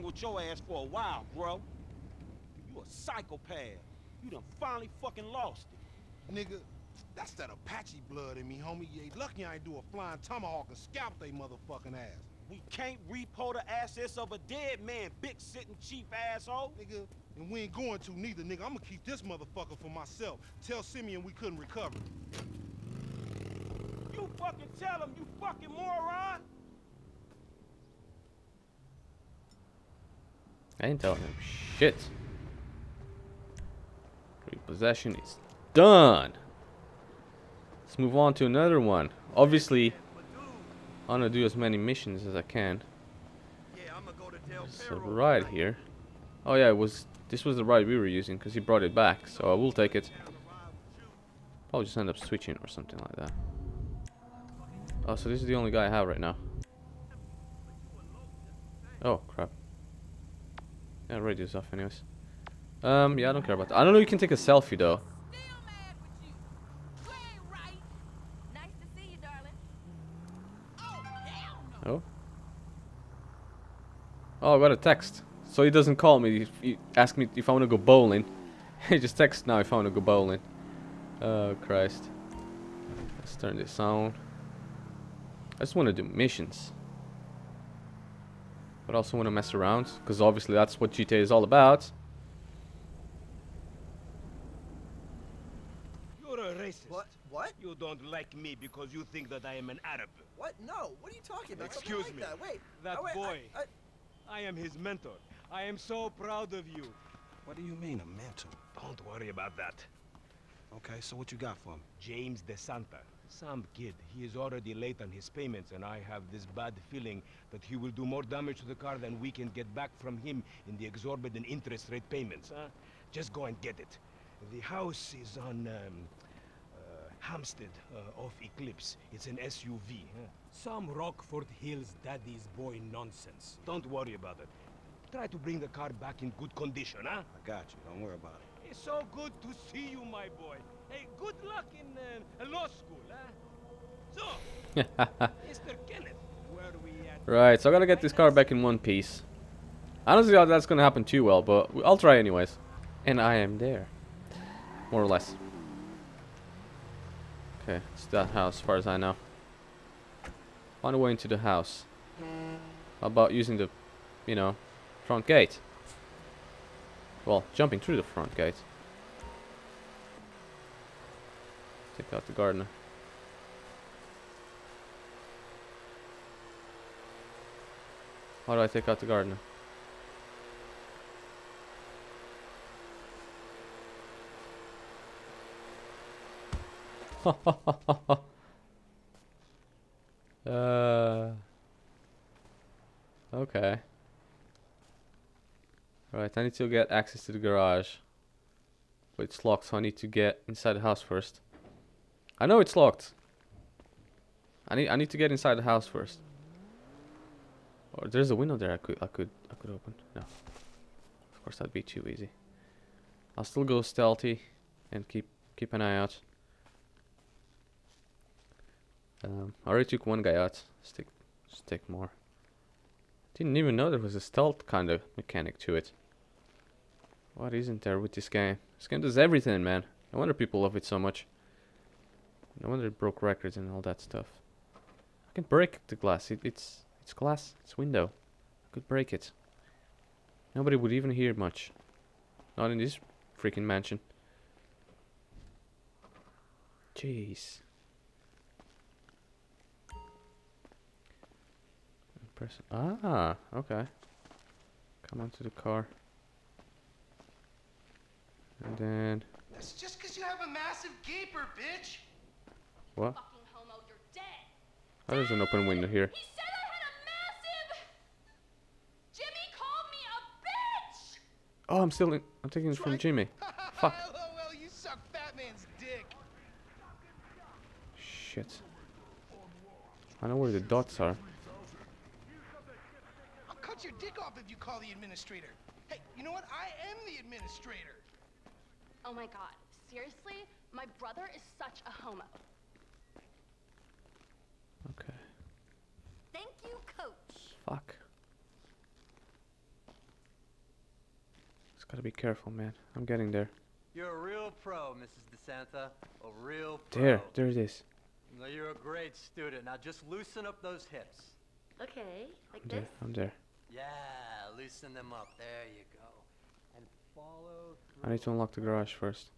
hang with your ass for a while, bro. You a psychopath. You done finally fucking lost it. Nigga, that's that Apache blood in me, homie. You ain't lucky I ain't do a flying tomahawk and scalp they motherfucking ass. We can't repo the assets of a dead man, big sitting chief asshole. Nigga, and we ain't going to neither, nigga. I'm gonna keep this motherfucker for myself. Tell Simeon we couldn't recover. You fucking tell him, you fucking moron! I ain't telling him shit. Repossession is done. Let's move on to another one. Obviously, I want to do as many missions as I can. Yeah, I'm gonna go to There's a ride here. Oh yeah, this was the ride we were using because he brought it back, so I will take it. I'll just end up switching or something like that. Oh, so this is the only guy I have right now. Oh crap. Yeah, radio's off anyways. Yeah, I don't care about that. I don't know if you can take a selfie though. Oh. Oh, I got a text. So he doesn't call me. He asked me if I want to go bowling. He just texts now if I want to go bowling. Oh, Christ. Let's turn this on. I just want to do missions. But I also want to mess around. Because obviously that's what GTA is all about. You're a racist. What? What? You don't like me because you think that I am an Arab. What? No. What are you talking about? Excuse me. That. Wait. That boy. I am his mentor. I am so proud of you. What do you mean, a mentor? Don't worry about that. Okay, so what you got for him? James DeSanta. Some kid. He is already late on his payments, and I have this bad feeling that he will do more damage to the car than we can get back from him in the exorbitant interest rate payments. Huh? Just go and get it. The house is on... Hampstead off Eclipse. It's an SUV. Huh? Some Rockford Hills daddy's boy nonsense. Don't worry about it. Try to bring the car back in good condition, huh? I got you. Don't worry about it. It's so good to see you, my boy. Hey, good luck in law school, huh? So, Mr. Kenneth, where we at? Right, so I gotta get this car back in one piece. I don't think that's gonna happen too well, but I'll try anyways. And I am there. More or less. Okay, it's that house as far as I know. Find a way into the house. How about using the, you know, front gate? Well, jumping through the front gate. Take out the gardener. How do I take out the gardener? Okay. Right, I need to get access to the garage. But it's locked, so I need to get inside the house first. I know it's locked. I need to get inside the house first. Or there's a window there I could open. No. Of course that'd be too easy. I'll still go stealthy and keep an eye out. I already took one guy out. Stick more. Didn't even know there was a stealth kind of mechanic to it. What isn't there with this game? This game does everything, man. No wonder people love it so much. No wonder it broke records and all that stuff. I can break the glass. It's glass. It's window. I could break it. Nobody would even hear much. Not in this freaking mansion. Jeez. Ah, okay. Come onto the car. And then... That's just because you have a massive gaper, bitch! What? Fucking homo, you're dead! Oh, there's an open window here. He said I had a massive... Jimmy called me a bitch! Oh, I'm still in... I'm taking it from Jimmy. Fuck. LOL, you suck fat man's dick. Shit. I know where the dots are. Your dick off if you call the administrator. Hey, you know what? I am the administrator. Oh my god, seriously? My brother is such a homo. Okay. Thank you, coach. Fuck. Gotta be careful, man. I'm getting there. You're a real pro, Mrs. DeSanta. A real pro. There it is. You know, you're a great student. Now just loosen up those hips. Okay, like this? I'm there. Yeah, loosen them up. There you go. And follow through. I need to unlock the garage first.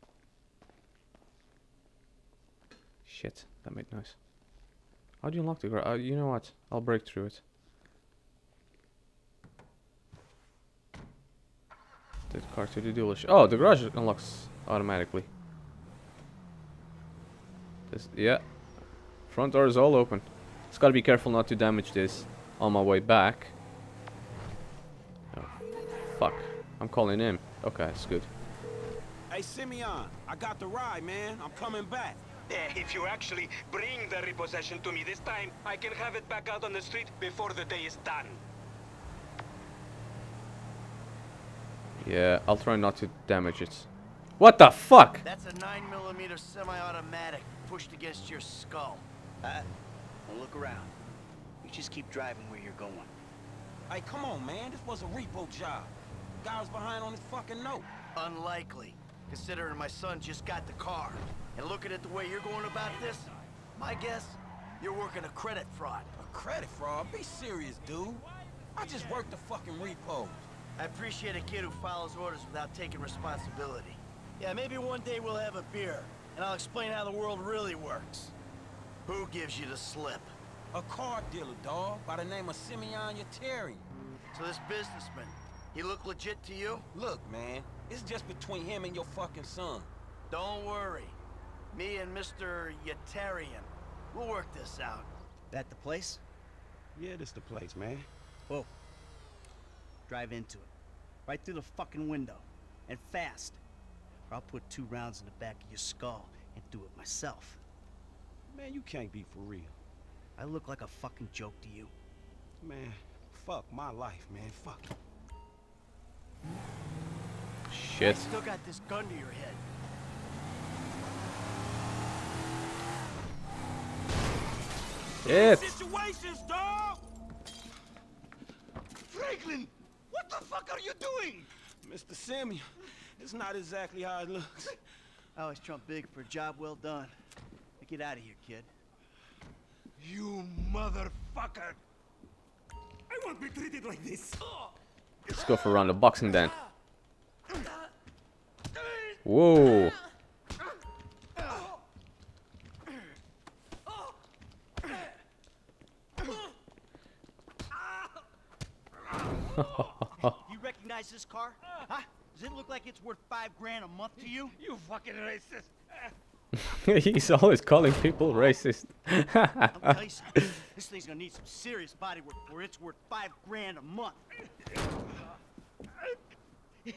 Shit, that made noise. How do you unlock the garage? You know what? I'll break through it. Take the car to the dealership. Oh, the garage unlocks automatically. This, yeah. Front door is all open. It's gotta be careful not to damage this on my way back. Oh, fuck. I'm calling him. Okay, it's good. Hey, Simeon, I got the ride, man. I'm coming back. If you actually bring the repossession to me this time, I can have it back out on the street before the day is done. Yeah, I'll try not to damage it. What the fuck? That's a 9mm semi-automatic pushed against your skull. Don't look around. You just keep driving where you're going. Hey, come on, man. This was a repo job. Guy was behind on his fucking note. Unlikely, considering my son just got the car. And looking at the way you're going about this, my guess, you're working a credit fraud. A credit fraud? Be serious, dude. I just worked the fucking repos. I appreciate a kid who follows orders without taking responsibility. Yeah, maybe one day we'll have a beer, and I'll explain how the world really works. Who gives you the slip? A car dealer, dawg, by the name of Simeon Yetarian. So this businessman, he look legit to you? Look, man, it's just between him and your fucking son. Don't worry. Me and Mr. Yetarian, we'll work this out. That the place? Yeah, this the place, man. Whoa. Drive into it. Right through the fucking window. And fast. Or I'll put 2 rounds in the back of your skull and do it myself. Man, you can't be for real. I look like a fucking joke to you. Man, fuck my life, man. Fuck it. Shit. I still got this gun to your head. Shit. Situations, dog. Franklin, what the fuck are you doing? Mr. Samuel, it's not exactly how it looks. I always trump big for a job well done. Now get out of here, kid. You motherfucker. I won't be treated like this. Let's go for a round of boxing then. Whoa. You recognize this car? Huh? Does it look like it's worth $5 grand a month to you? You fucking racist. He's always calling people racist. I'm telling you something. This thing's gonna need some serious body work before it's worth $5 grand a month. He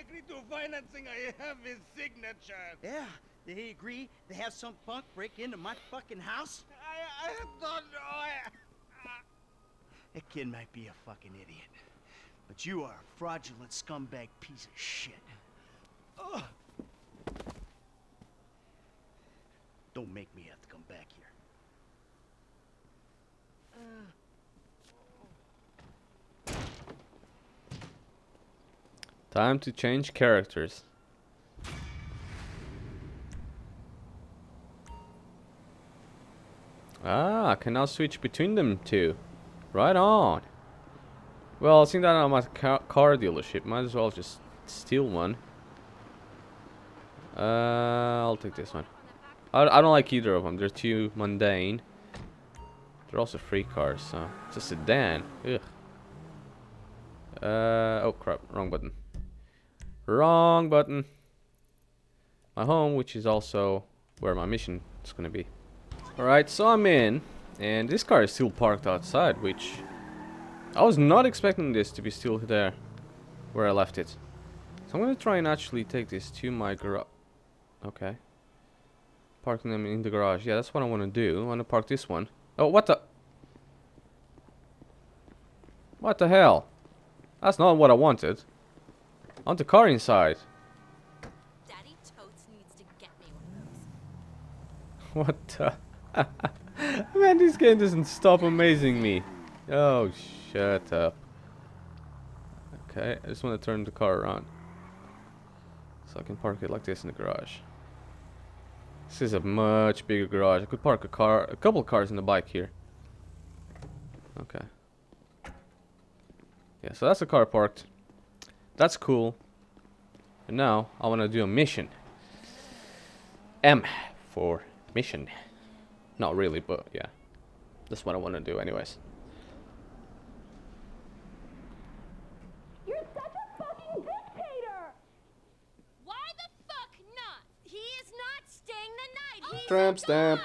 agreed to financing. I have his signature. Yeah, did he agree to have some punk break into my fucking house? I don't know. That kid might be a fucking idiot, but you are a fraudulent scumbag piece of shit. Ugh. Don't make me have to come back here. Time to change characters. Ah, I can now switch between them two. Right on. Well, seeing that I'm at a car dealership, might as well just steal one. I'll take this one. I don't like either of them. They're too mundane. They're also free cars, so it's a sedan. Ugh. Oh crap! Wrong button. Wrong button. My home, which is also where my mission is gonna be. All right, so I'm in. And this car is still parked outside, which I was not expecting this to be still there where I left it. So I'm going to try and actually take this to my garage. Okay. Parking them in the garage. Yeah, that's what I want to do. I want to park this one. Oh, what the? What the hell? That's not what I wanted. I want the car inside. Daddy Totes needs to get me one of those. What the? Man, this game doesn't stop amazing me. Oh, shut up. Okay, Okay, I just want to turn the car around so I can park it like this in the garage. This is a much bigger garage. I could park a car, a couple cars and a bike here. Okay. Yeah, so that's the car parked. That's cool. And now I want to do a mission. M for mission. Not really, but yeah. That's what I want to do anyways. You're such a fucking dictator! Why the fuck not? He is not staying the night. He's tramp stamp.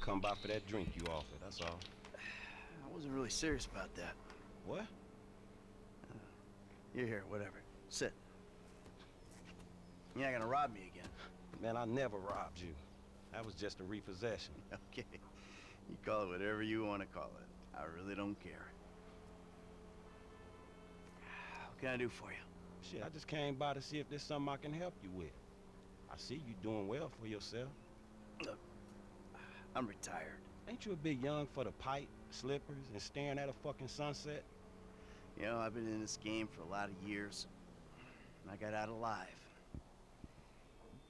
Come by for that drink you offered, that's all. I wasn't really serious about that. What? You're here, whatever. Sit. You're not gonna rob me again. Man, I never robbed you. That was just a repossession. Okay. You call it whatever you want to call it. I really don't care. What can I do for you? Shit, I just came by to see if there's something I can help you with. I see you doing well for yourself. Look. I'm retired. Ain't you a bit young for the pipe, slippers, and staring at a fucking sunset? You know, I've been in this game for a lot of years, and I got out alive.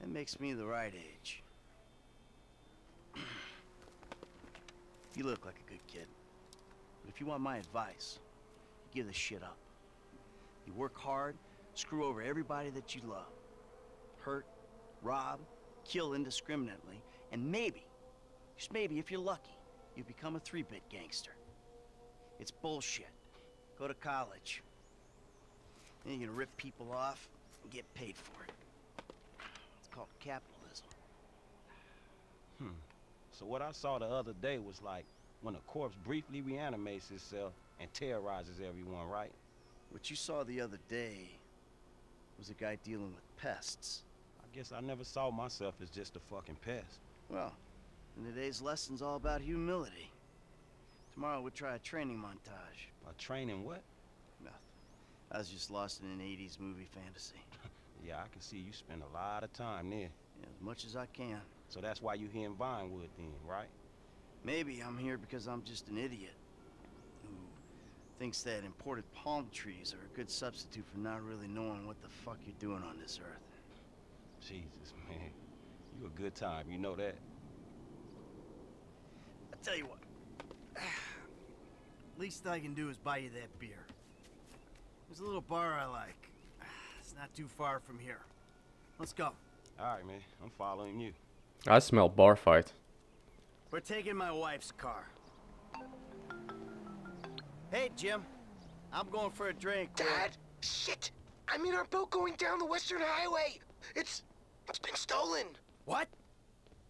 That makes me the right age. You look like a good kid. But if you want my advice, you give this shit up. You work hard, screw over everybody that you love. Hurt, rob, kill indiscriminately, and maybe... just maybe, if you're lucky, you become a three-bit gangster. It's bullshit. Go to college. Then you can rip people off and get paid for it. It's called capitalism. So what I saw the other day was like when a corpse briefly reanimates itself and terrorizes everyone, right? What you saw the other day was a guy dealing with pests. I guess I never saw myself as just a fucking pest. Well... and today's lesson's all about humility. Tomorrow we'll try a training montage. A training what? Nothing. I was just lost in an 80s movie fantasy. Yeah, I can see you spend a lot of time there. Yeah, as much as I can. So that's why you're here in Vinewood then, right? Maybe I'm here because I'm just an idiot who thinks that imported palm trees are a good substitute for not really knowing what the fuck you're doing on this earth. Jesus, man. You a good time, you know that? Tell you what, least I can do is buy you that beer. There's a little bar I like. It's not too far from here. Let's go. All right, man. I'm following you. I smell bar fight. We're taking my wife's car. Hey, Jim. I'm going for a drink. Dad, shit. I'm in our boat going down the Western Highway. It's been stolen. What?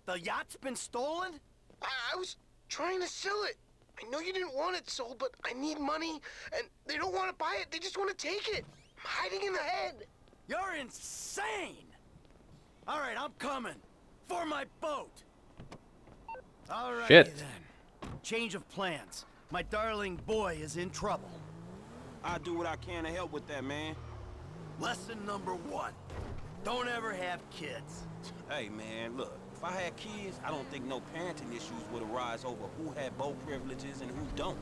The yacht's been stolen? I was... trying to sell it. I know you didn't want it sold, but I need money, and they don't want to buy it. They just want to take it. I'm hiding in the head. You're insane. All right, I'm coming for my boat. All right, then. Change of plans. My darling boy is in trouble. I do what I can to help with that, man. Lesson number one: don't ever have kids. Hey, man, look. If I had kids, I don't think no parenting issues would arise over who had boat privileges and who don't.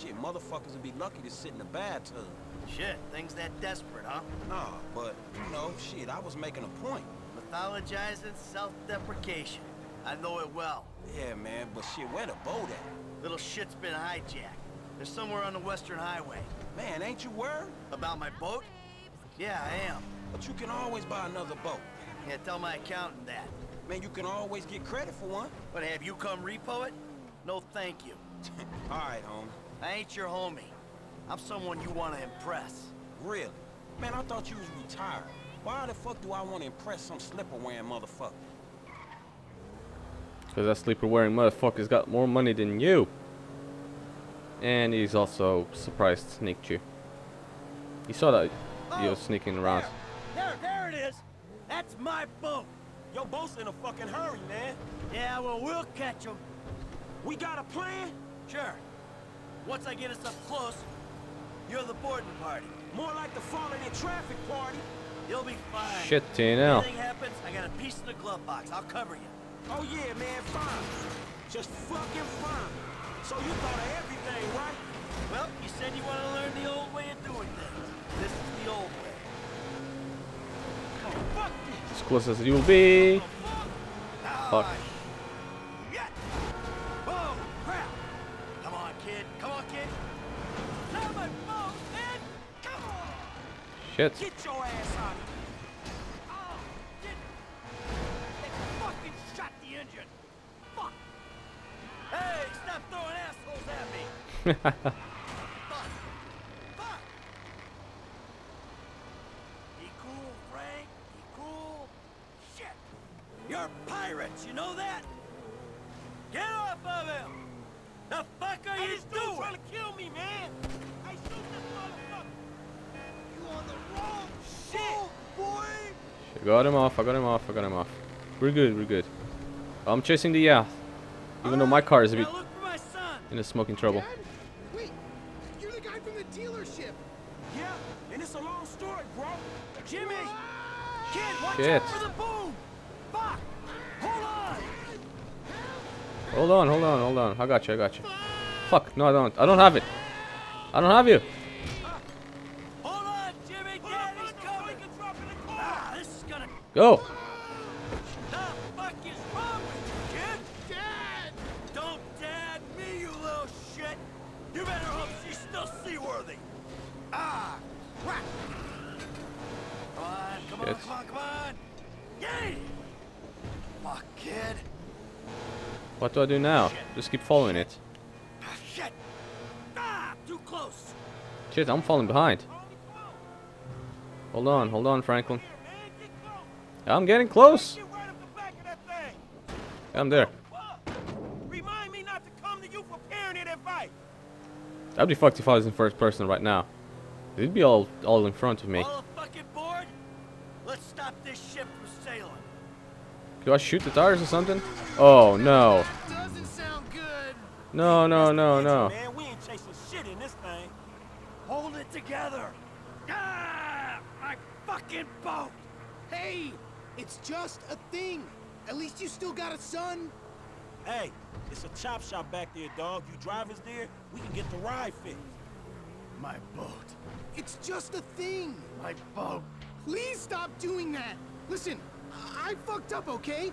Shit, motherfuckers would be lucky to sit in the bathtub. Shit, things that desperate, huh? Nah, but, you know, shit, I was making a point. Mythologizing self-deprecation. I know it well. Yeah, man, but shit, where the boat at? Little shit's been hijacked. They're somewhere on the Western Highway. Man, ain't you worried? About my boat? Yeah, I am. But you can always buy another boat. Yeah, tell my accountant that. Man, you can always get credit for one. But have you come repo it? No, thank you. All right, homie. I ain't your homie. I'm someone you want to impress. Really? Man, I thought you was retired. Why the fuck do I want to impress some slipper-wearing motherfucker? Because that slipper-wearing motherfucker's got more money than you. And he's also surprised sneaked you. He saw that you were sneaking around. There it is. That's my boat. Your boat's in a fucking hurry, man. Yeah, well, we'll catch him. We got a plan? Sure. Once I get us up close, you're the boarding party. More like the falling in traffic party. You'll be fine. Shit, Tina. If anything happens, I got a piece in the glove box. I'll cover you. Oh yeah, man, fine. Just fucking fine. So you thought of everything, right? Well, you said you want to learn the old way of doing things. This is the old way. Oh, fuck this. As close as you'll be. Fuck. Shit. Get your ass out of here. Oh, get. They fucking shot the engine. Fuck. Hey, stop throwing assholes at me. Fuck. Fuck. Be cool, Frank. Be cool. Shit. You're pirates, you know that? Get off of him. The fuck are you doing? He's trying to kill me, man. I shoot this motherfucker. On the wrong shit, boy. Shit, got him off, I got him off. We're good, I'm chasing the yacht. Even though my car is a bit in a smoking trouble. Dad? Wait, you're the guy from the dealership. Yeah, and it's a long story, bro. Jimmy! Kid, watch out for the boom! Fuck! Hold on! Hold on. I got you. Fuck, no, I don't have it. I don't have you. Go! What the fuck is wrong with you, kid? Dad! Don't dad me, you little shit! You better hope she's still seaworthy! Ah! Crap! Come on! Yay! Fuck, kid! What do I do now? Shit. Just keep following it. Ah, shit! Ah! Too close! Shit, I'm falling behind. Hold on, Franklin. I'm getting close. I'm there. Remind me not to come to you for parenting advice. I'd be fucked if I was in first person right now. It'd be all in front of me. All fucking bored? Let's stop this ship from sailing. Do I shoot the tires or something? Oh no. That doesn't sound good. No. Man, we ain't chasing shit in this thing. Hold it together. Ah, my fucking boat. Hey. It's just a thing. At least you still got a son. Hey, it's a chop shop back there, dog. You drive us there, we can get the ride fixed. My boat. It's just a thing. My boat. Please stop doing that. Listen, I fucked up, okay?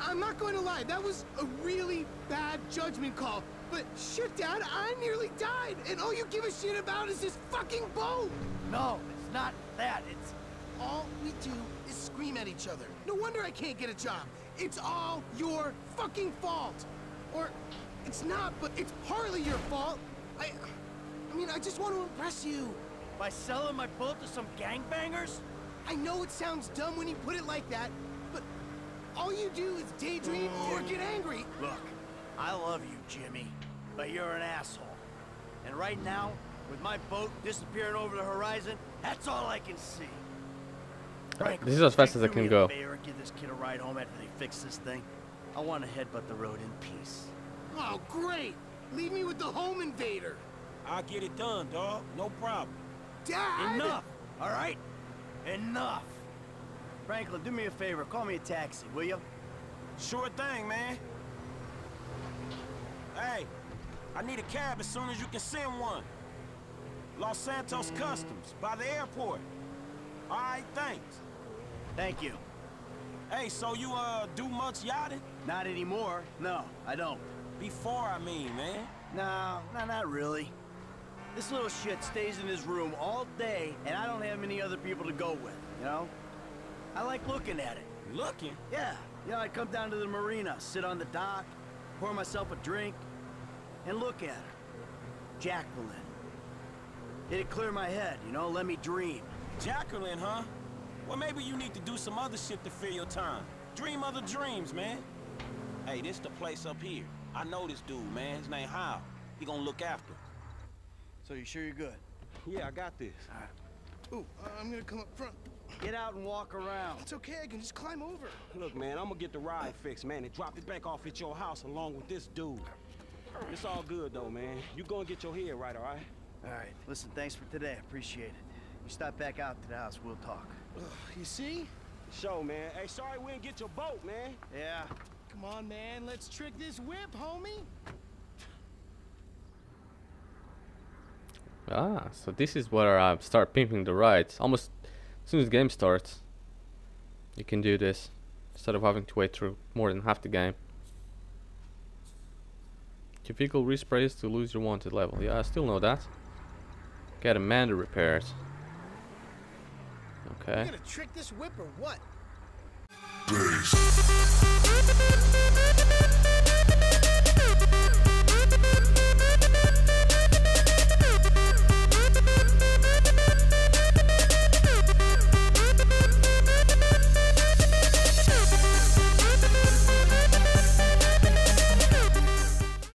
I'm not going to lie. That was a really bad judgment call. But shit, Dad, I nearly died. And all you give a shit about is this fucking boat. No, it's not that. It's all we do is scream at each other. No wonder I can't get a job. It's all your fucking fault. Or it's not, but it's partly your fault. I mean, I just want to impress you. By selling my boat to some gangbangers? I know it sounds dumb when you put it like that, but all you do is daydream or get angry. Look, I love you, Jimmy, but you're an asshole. And right now, with my boat disappearing over the horizon, that's all I can see. Frank, this is as fast as I can go. Give this kid a ride home after they fix this thing. I want to headbutt the road in peace. Oh, great! Leave me with the home invader. I'll get it done, dog. No problem. Dad! Enough! All right? Enough! Franklin, do me a favor. Call me a taxi, will you? Sure thing, man. Hey, I need a cab as soon as you can send one. Los Santos Customs, by the airport. All right, thanks. Thank you. Hey, so you do much yachting? Not anymore. No, I don't. Before, I mean, man. No, not really. This little shit stays in his room all day, and I don't have many other people to go with, you know? I like looking at it. Looking? Yeah. You know, I come down to the marina, sit on the dock, pour myself a drink, and look at her. Jacqueline. Did it clear my head, you know, let me dream. Jacqueline, huh? Well, maybe you need to do some other shit to fill your time. Dream other dreams, man. Hey, this the place up here. I know this dude, man. His name Hal. He gonna look after him. So you sure you're good? Yeah, I got this. All right. Ooh, I'm gonna come up front. Get out and walk around. It's okay, I can just climb over. Look, man, I'm gonna get the ride fixed, man, and drop it back off at your house along with this dude. It's all good, though, man. You gonna get your head right, all right? All right. Listen, thanks for today. I appreciate it. You stop back out to the house, we'll talk. You see? Show, man. Hey, sorry we didn't get your boat, man. Yeah. Come on, man. Let's trick this whip, homie. Ah, so this is where I start pimping the rides. Almost as soon as the game starts, you can do this instead of having to wait through more than half the game. Your vehicle resprays to lose your wanted level. Yeah, I still know that. Get Amanda repaired. Okay. You gonna trick this whip or what? Peace.